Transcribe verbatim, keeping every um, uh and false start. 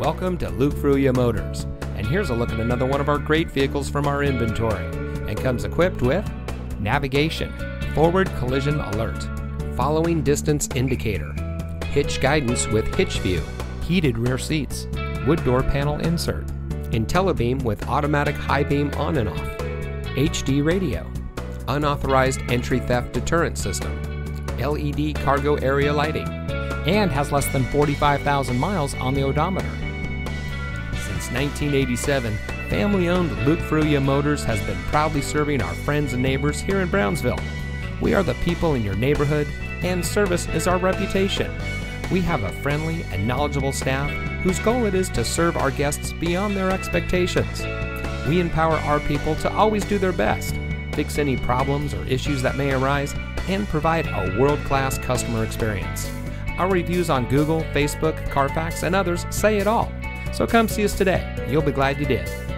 Welcome to Luke Fruia Motors, and here's a look at another one of our great vehicles from our inventory, and comes equipped with navigation, forward collision alert, following distance indicator, hitch guidance with hitch view, heated rear seats, wood door panel insert, IntelliBeam with automatic high beam on and off, H D radio, unauthorized entry theft deterrent system, L E D cargo area lighting, and has less than forty-five thousand miles on the odometer. Since nineteen eighty-seven, family-owned Luke Fruia Motors has been proudly serving our friends and neighbors here in Brownsville. We are the people in your neighborhood, and service is our reputation. We have a friendly and knowledgeable staff whose goal it is to serve our guests beyond their expectations. We empower our people to always do their best, fix any problems or issues that may arise, and provide a world-class customer experience. Our reviews on Google, Facebook, Carfax, and others say it all. So come see us today. You'll be glad you did.